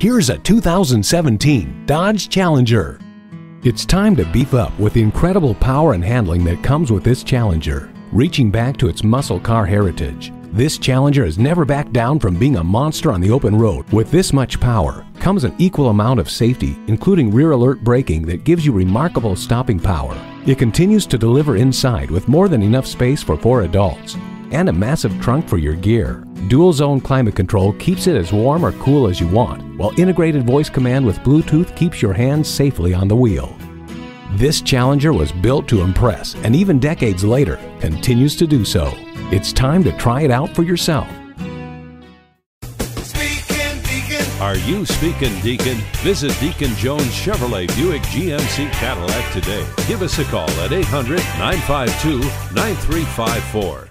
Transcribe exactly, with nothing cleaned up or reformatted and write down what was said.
Here's a two thousand seventeen Dodge Challenger. It's time to beef up with the incredible power and handling that comes with this Challenger. Reaching back to its muscle car heritage, this Challenger has never backed down from being a monster on the open road. With this much power comes an equal amount of safety, including rear alert braking that gives you remarkable stopping power. It continues to deliver inside with more than enough space for four adults and a massive trunk for your gear. Dual zone climate control keeps it as warm or cool as you want, while integrated voice command with Bluetooth keeps your hands safely on the wheel. This Challenger was built to impress, and even decades later, continues to do so. It's time to try it out for yourself. Speaking Deacon. Are you speaking Deacon? Visit Deacon Jones Chevrolet Buick G M C Cadillac today. Give us a call at eight hundred, nine five two, nine three five four.